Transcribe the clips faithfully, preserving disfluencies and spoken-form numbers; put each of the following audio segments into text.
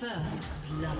First blood.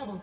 Double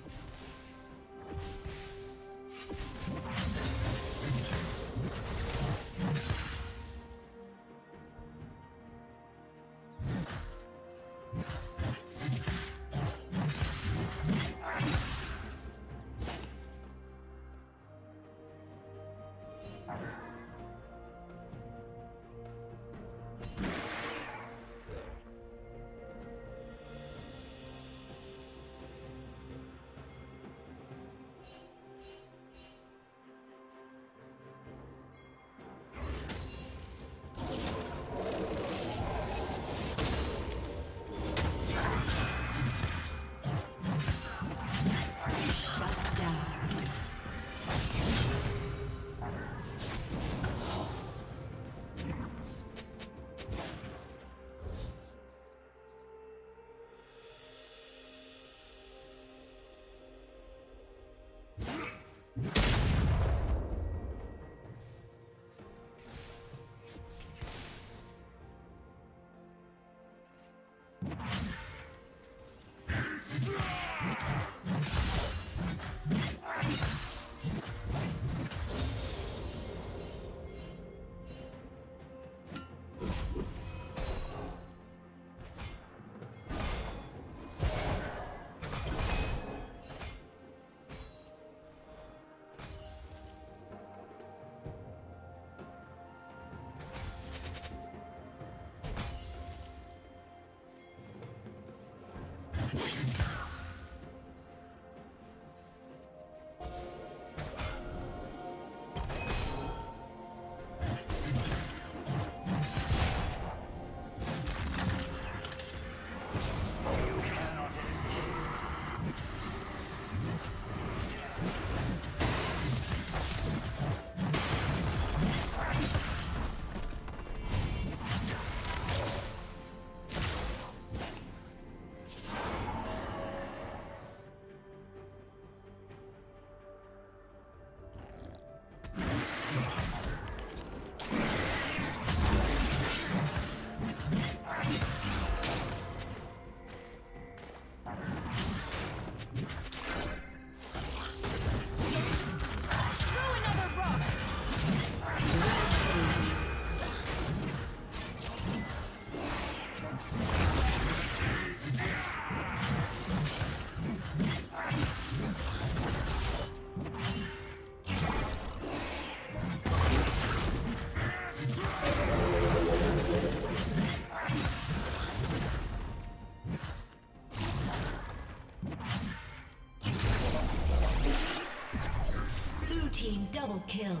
Double kill.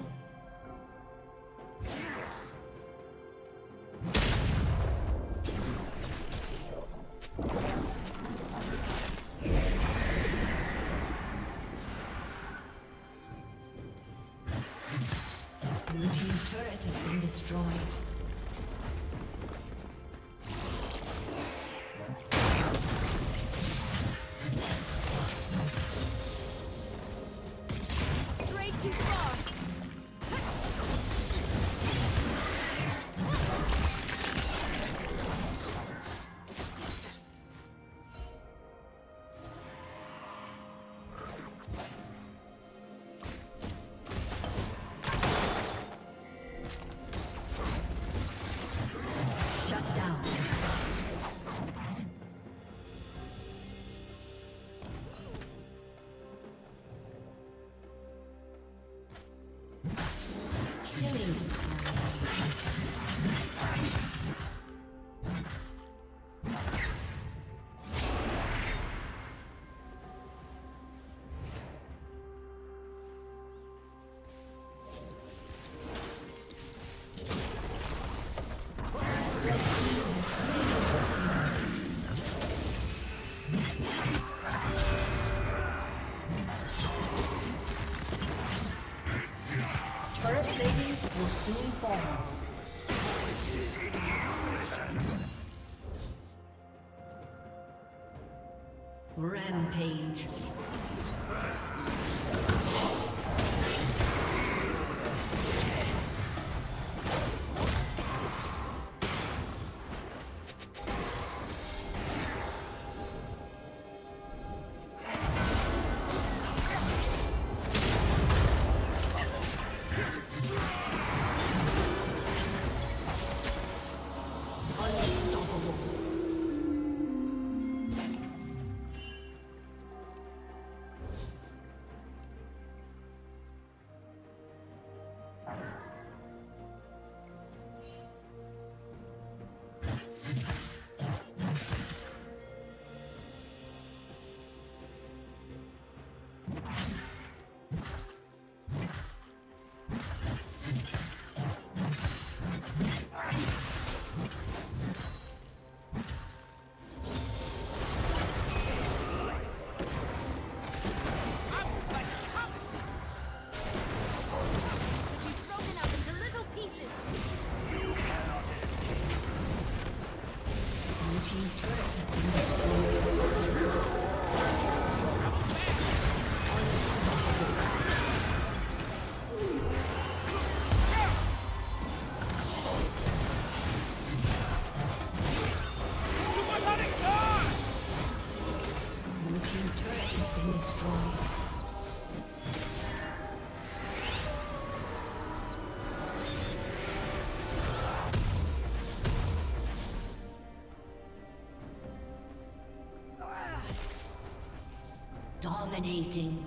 Rampage. Dominating.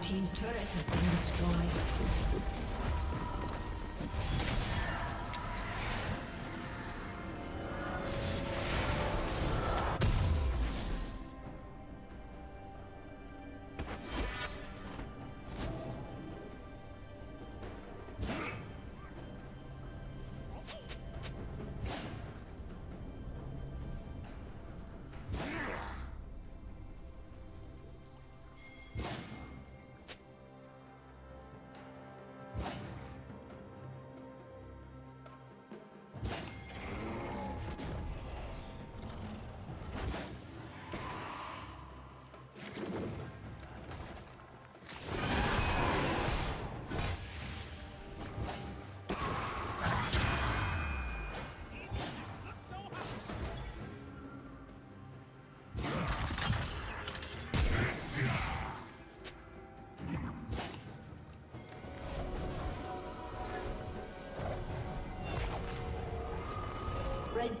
Team's turret has been destroyed. The red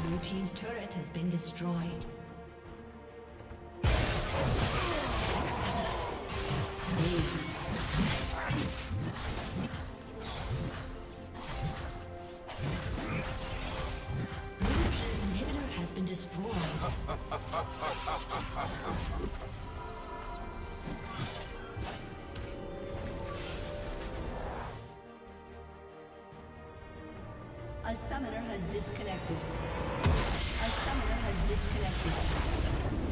Blue team's turret has been destroyed. A summoner has disconnected. A summoner has disconnected.